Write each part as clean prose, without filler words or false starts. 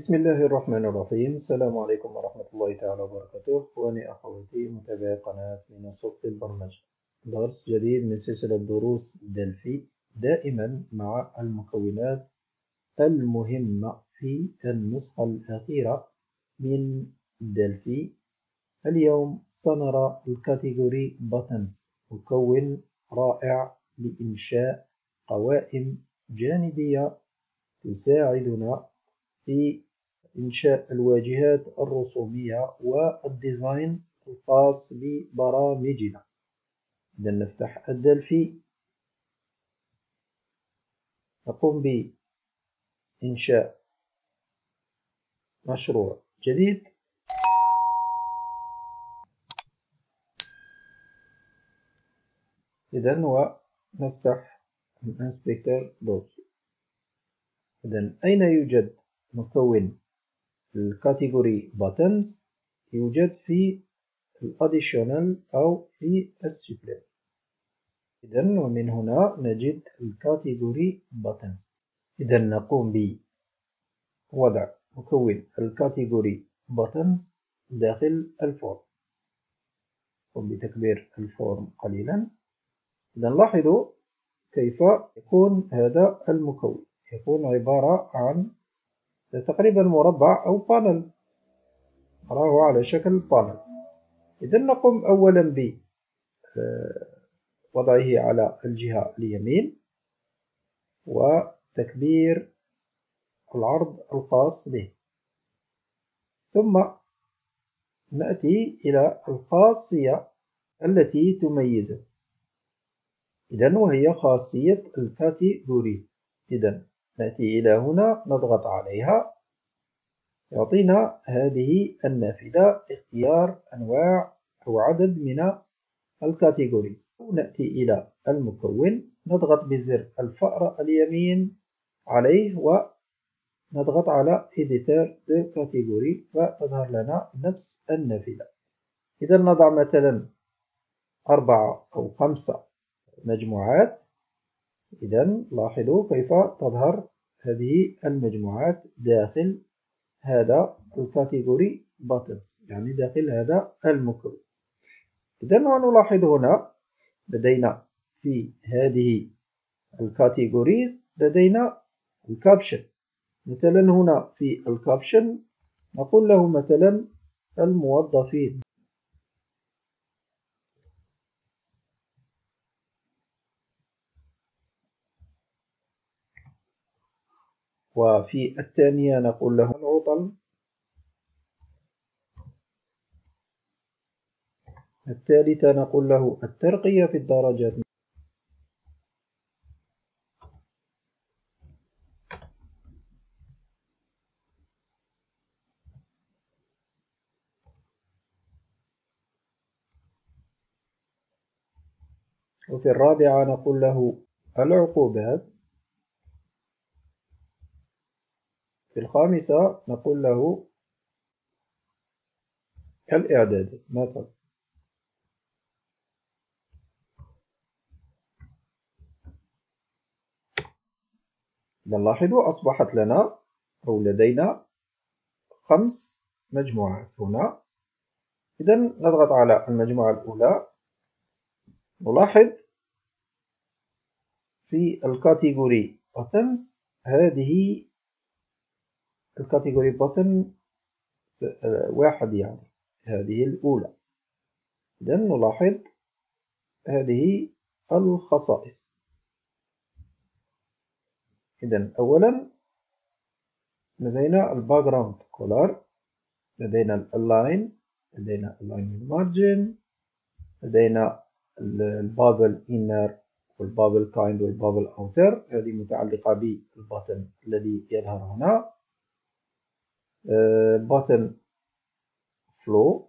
بسم الله الرحمن الرحيم. السلام عليكم ورحمة الله تعالى وبركاته. أخواني أخواتي متابعي قناة من صوت البرمجة، درس جديد من سلسلة دروس دلفي دائما مع المكونات المهمة في النسخة الأخيرة من دلفي. اليوم سنرى الكاتيجوري باتنز، مكون رائع لإنشاء قوائم جانبية تساعدنا في إنشاء الواجهات الرسومية والديزاين الخاص ببرامجنا. إذا نفتح الدلفي، نقوم بإنشاء مشروع جديد. إذا ونفتح الانسبكتور دوت. إذا أين يوجد مكون الكاتيجوري باتنز؟ يوجد في الاديشنال او في السبليم. اذا ومن هنا نجد الكاتيجوري باتنز. اذا نقوم بوضع مكون الكاتيجوري باتنز داخل الفورم، نقوم بتكبير الفورم قليلا. اذا لاحظوا كيف يكون هذا المكون، يكون عبارة عن تقريبا مربع أو بانل، نراه على شكل بانل. إذا نقوم أولا بوضعه على الجهة اليمين وتكبير العرض الخاص به، ثم نأتي إلى الخاصية التي تميزه، إذا وهي خاصية الكاتيجوريز. إذا نأتي إلى هنا، نضغط عليها، يعطينا هذه النافذة اختيار أنواع أو عدد من الكاتيجوريز. ونأتي إلى المكون، نضغط بزر الفأرة اليمين عليه ونضغط على Editor the Category فتظهر لنا نفس النافذة. إذا نضع مثلا 4 أو 5 مجموعات. إذا لاحظوا كيف تظهر هذه المجموعات داخل هذا الكاتيجوري باتنز، يعني داخل هذا المكون. إذا ونلاحظ هنا لدينا في هذه الكاتيجوريز لدينا الكابشن. مثلا هنا في الكابشن نقول له مثلا الموظفين. وفي الثانية نقول له العطل، الثالثة نقول له الترقية في الدرجات، وفي الرابعة نقول له العقوبات، في الخامسة نقول له الإعداد مثلا. إذا لاحظوا أصبحت لنا أو لدينا 5 مجموعات هنا. إذا نضغط على المجموعة الأولى، نلاحظ في الكاتيجوري باتنز هذه الكاتيجوري باتن 1، يعني هذه الأولى. إذا نلاحظ هذه الخصائص. إذا أولا لدينا الباك جراوند كولر، لدينا الألاين، لدينا الألاين مارجن، لدينا البابل إنر والبابل كايند والبابل أوتر، هذه متعلقة بالباتن الذي يظهر هنا، باتن فلو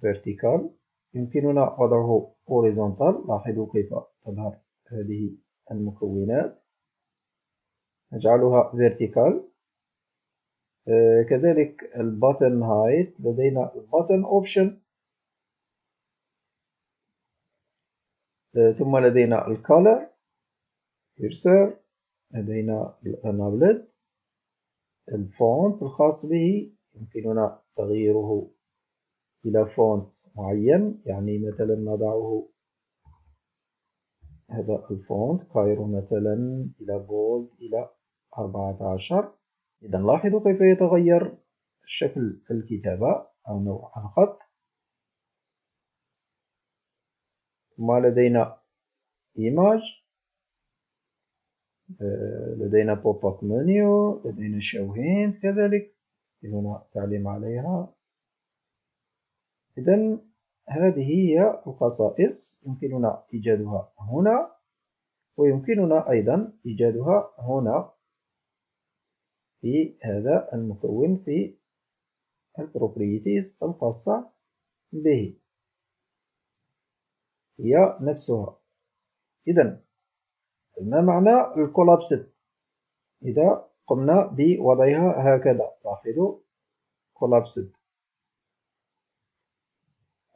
فيرتيكال يمكننا وضعه هوريزونتال. لاحظوا كيف تظهر هذه المكونات، نجعلها فيرتيكال. كذلك الباتن هايت، لدينا الباتن اوبشن، ثم لدينا الكولر كيرسر، لدينا الانابلد، الفونت الخاص به يمكننا تغييره إلى فونت معين، يعني مثلا نضعه هذا الفونت كايرو مثلا إلى بولد إلى 14. إذا لاحظوا كيف يتغير شكل الكتابة أو نوع الخط. ثم لدينا إيماج، لدينا بوب اب منيو، لدينا شوهين كذلك هنا تعليم عليها. إذا هذه هي الخصائص يمكننا إيجادها هنا، ويمكننا أيضا إيجادها هنا في هذا المكون في البروبريتيز الخاصة به، هي نفسها. إذا ما معنى الكولابسد إذا قمنا بوضعها هكذا؟ لاحظوا كولابسد،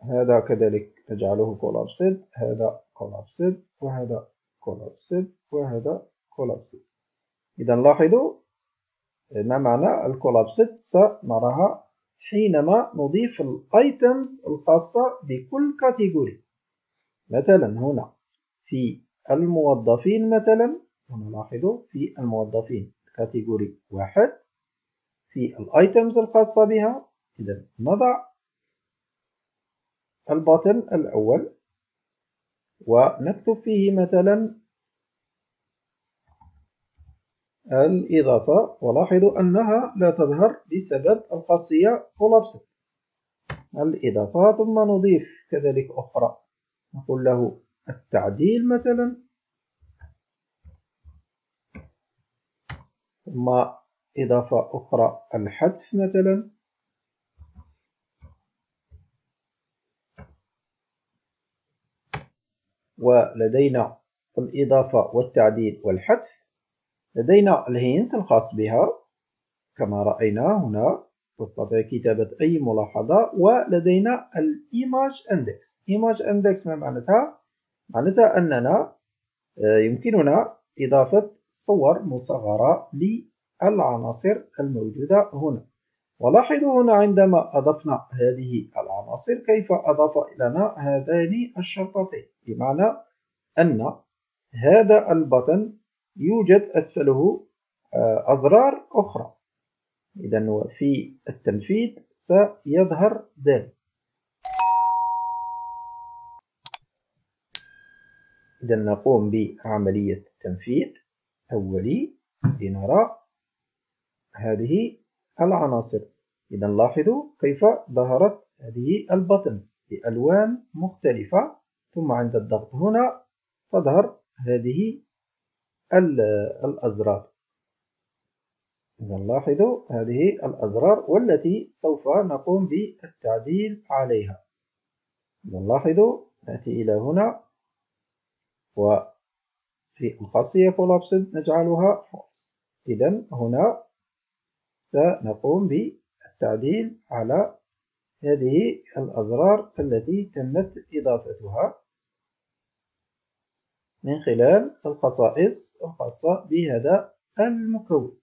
هذا كذلك نجعله كولابسد، هذا كولابسد وهذا كولابسد وهذا كولابسد. إذا لاحظوا ما معنى الكولابسد، سنراها حينما نضيف الايتمز الخاصة بكل كاتيجوري. مثلا هنا في الموظفين، مثلا هنا لاحظوا في الموظفين كاتيجوري واحد، في الايتمز الخاصة بها إذا نضع الباتن الأول ونكتب فيه مثلا الإضافة، ولاحظوا أنها لا تظهر بسبب الخاصية collapsed. الإضافة، ثم نضيف كذلك أخرى نقول له التعديل مثلا، ثم إضافة أخرى الحذف مثلا، ولدينا الإضافة والتعديل والحذف. لدينا الهنت الخاص بها كما رأينا هنا، تستطيع كتابة أي ملاحظة. ولدينا الإيماج اندكس. إيماج اندكس ما معناتها؟ معناتها أننا يمكننا إضافة صور مصغرة للعناصر الموجودة هنا. ولاحظوا هنا عندما أضفنا هذه العناصر كيف أضاف لنا هذين الشرطتين، بمعنى أن هذا البطن يوجد أسفله أزرار أخرى. إذن وفي التنفيذ سيظهر ذلك. إذن نقوم بعملية تنفيذ أولي لنرى هذه العناصر. إذا لاحظوا كيف ظهرت هذه الباتنز بألوان مختلفة، ثم عند الضغط هنا تظهر هذه الأزرار. إذا لاحظوا هذه الأزرار والتي سوف نقوم بالتعديل عليها. إذا لاحظوا نأتي إلى هنا، وفي الخاصية collapsed نجعلها false. إذا هنا سنقوم بالتعديل على هذه الأزرار التي تمت إضافتها من خلال الخصائص الخاصة بهذا المكون.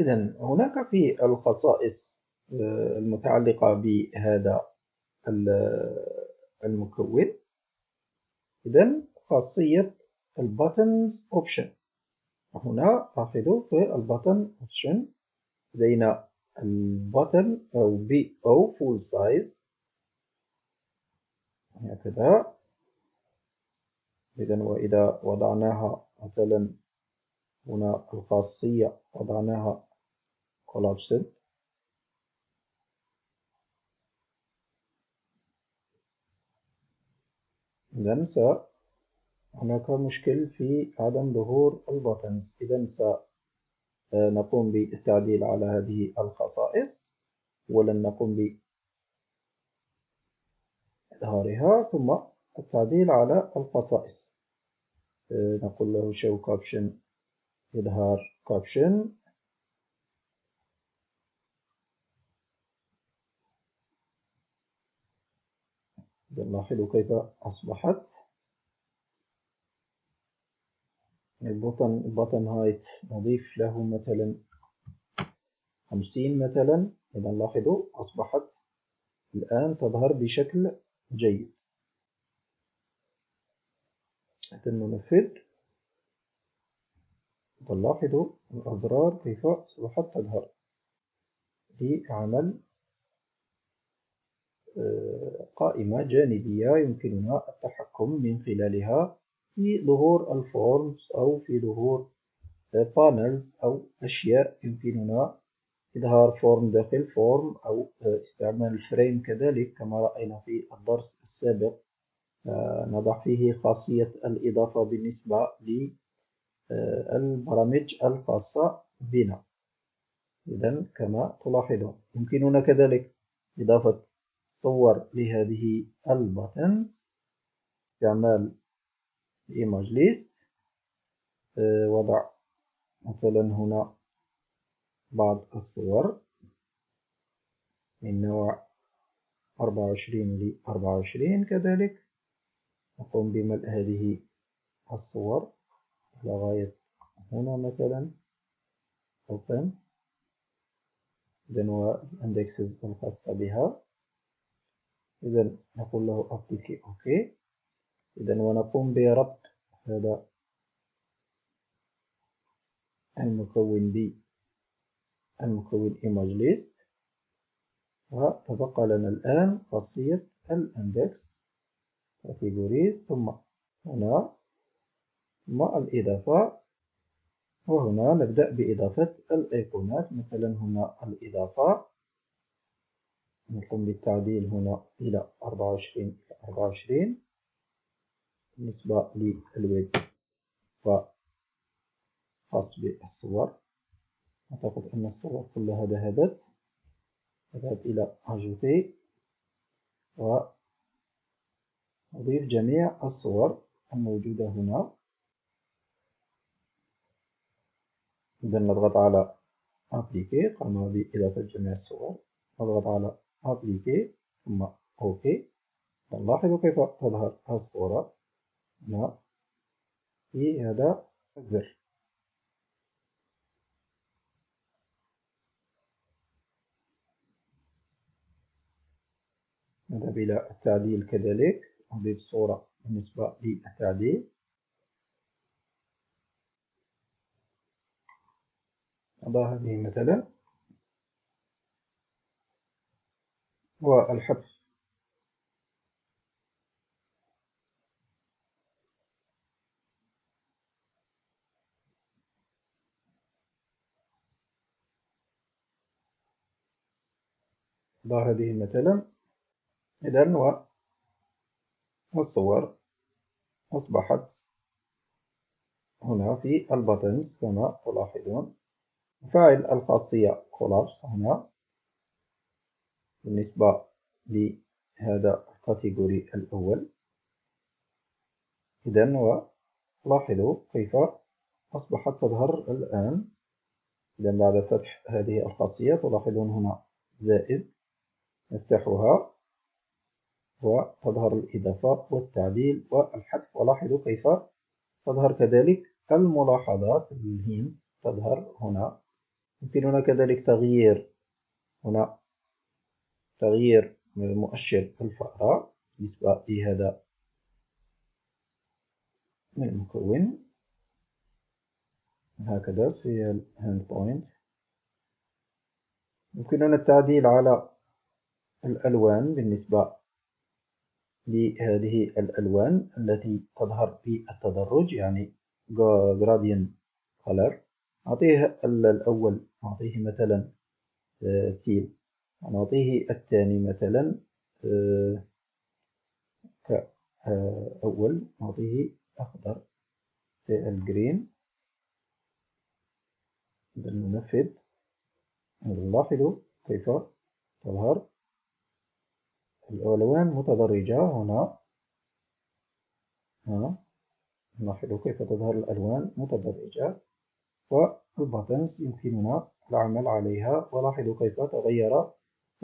إذن هناك في الخصائص المتعلقة بهذا المكون إذن خاصية الباتنز أوبشن. هنا لاحظوا في البطن اوبشن لدينا البطن او بي او فول سايز هكذا. اذا واذا وضعناها مثلا هنا الخاصيه وضعناها collapsed، اذا هناك مشكل في عدم ظهور الباتنز. إذا سنقوم بالتعديل على هذه الخصائص ولن نقوم بإظهارها، ثم التعديل على الخصائص. نقول له show caption إظهار caption، لاحظوا كيف أصبحت. البطن هايت نضيف له مثلا 50 مثلا. إذا لاحظوا أصبحت الآن تظهر بشكل جيد. أتم ننفذ. لاحظوا الأضرار كيف أصبحت تظهر لعمل قائمة جانبية يمكننا التحكم من خلالها في ظهور الفورمز أو في ظهور بانلز أو أشياء. يمكننا إظهار فورم داخل فورم أو استعمال الفريم كذلك كما رأينا في الدرس السابق. نضع فيه خاصية الإضافة بالنسبة للبرامج الخاصة بنا. إذن كما تلاحظون يمكننا كذلك إضافة صور لهذه الباتنز، استعمال الايماج ليست، وضع مثلا هنا بعض الصور من نوع 24×24 كذلك. نقوم بملء هذه الصور لغاية هنا مثلا open، إذن والاندكسز الخاصة بها. إذن نقول له أوكي. إذن ونقوم بربط هذا المكون بالمكون image list، وتبقى لنا الآن خاصية الاندكس categories، ثم هنا ثم الإضافة، وهنا نبدأ بإضافة الأيقونات. مثلا هنا الإضافة، نقوم بالتعديل هنا إلى 24×24 بالنسبة للويد وخاص بالصور. أعتقد أن الصور كلها ذهبت. أذهب إلى أجوتي وأضيف جميع الصور الموجودة هنا. إذا نضغط على أبليكي، قام بإضافة جميع الصور. نضغط على أبليكي ثم أوكي. لاحظوا كيف تظهر الصورة هنا في هذا الزر. نذهب إلى التعديل كذلك، أضيف صورة بالنسبة للتعديل. أضع هذه مثلا، والحذف أضع هذه مثلا. إذن والصور أصبحت هنا في الباتنز كما تلاحظون. نفعل الخاصية collapse هنا بالنسبة لهذا الكاتيجوري الأول. إذن ولاحظوا كيف أصبحت تظهر الآن. إذن بعد فتح هذه الخاصية تلاحظون هنا زائد، نفتحها وتظهر الإضافة والتعديل والحذف. ولاحظوا كيف تظهر كذلك الملاحظات، الهند تظهر هنا. يمكننا كذلك تغيير هنا، تغيير مؤشر الفأرة بالنسبة لهذا المكون. هكذا هي الهاند بوينت. يمكننا التعديل على الألوان بالنسبة لهذه الألوان التي تظهر بالتدرج، يعني gradient color. أعطيه الأول، أعطيه مثلا تيل، ونعطيه الثاني مثلا كأول، نعطيه أخضر سائل جرين. إذا ننفذ، لاحظوا كيف تظهر الألوان متدرجة هنا. لاحظوا كيف تظهر الألوان متدرجة، والباتنز يمكننا العمل عليها. ولاحظوا كيف تغير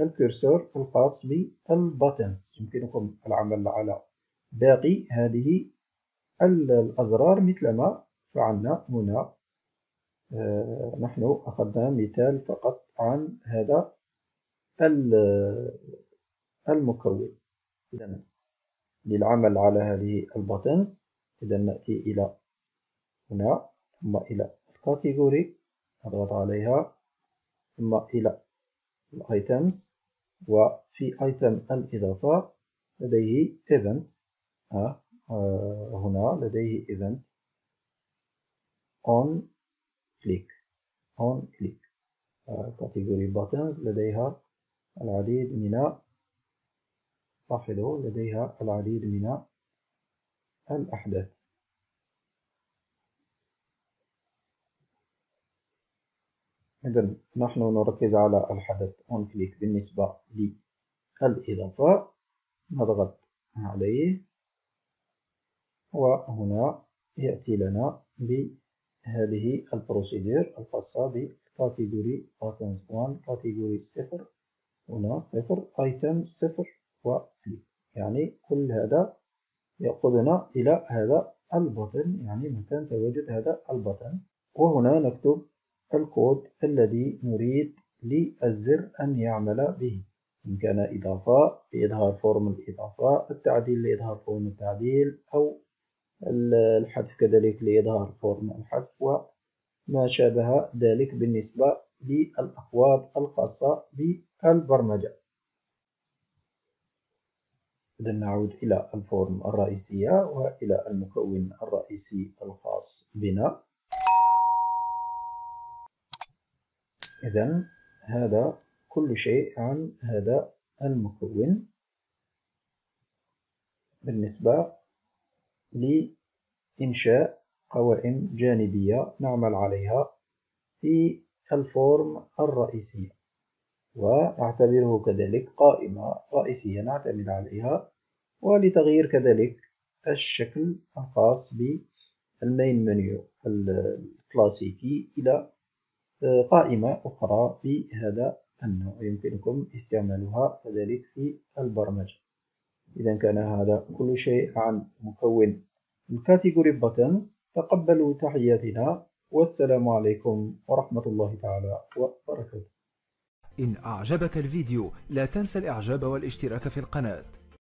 الكرسور الخاص بالباتنز. يمكنكم العمل على باقي هذه الأزرار مثلما فعلنا هنا نحن أخذنا مثال فقط عن هذا المكون. إذا للعمل على هذه الباتنز، إذا نأتي إلى هنا ثم إلى الكاتيجوري، نضغط عليها ثم إلى الأيتمز، وفي أيتم الإضافة لديه event. هنا لديه event on click category buttons لديها العديد من، لاحظوا لديها العديد من الأحداث. إذا نحن نركز على الحدث on click بالنسبة للإضافة، نضغط عليه وهنا يأتي لنا بهذه البروسيدير الخاصة بالكاتيجوري buttons 1 كاتيجوري 0، هنا 0 item 0 وكليك، يعني كل هذا يأخذنا إلى هذا البطن، يعني مكان تواجد هذا البطن. وهنا نكتب الكود الذي نريد للزر أن يعمل به، إن كان إضافة لإظهار فورم الإضافة، التعديل لإظهار فورم التعديل، أو الحذف كذلك لإظهار فورم الحذف، وما شابه ذلك بالنسبة للأكواد الخاصة بالبرمجة. إذا نعود إلى الفورم الرئيسية وإلى المكون الرئيسي الخاص بنا. إذا هذا كل شيء عن هذا المكون بالنسبة لإنشاء قوائم جانبية نعمل عليها في الفورم الرئيسية، ونعتبره كذلك قائمة رئيسية نعتمد عليها، ولتغيير كذلك الشكل الخاص بالمين منيو الكلاسيكي إلى قائمة أخرى بهذا النوع يمكنكم استعمالها كذلك في البرمجة. إذا كان هذا كل شيء عن مكون الكاتيجوري باتنز. تقبلوا تحياتنا، والسلام عليكم ورحمة الله تعالى وبركاته. إن أعجبك الفيديو لا تنسى الإعجاب والاشتراك في القناة.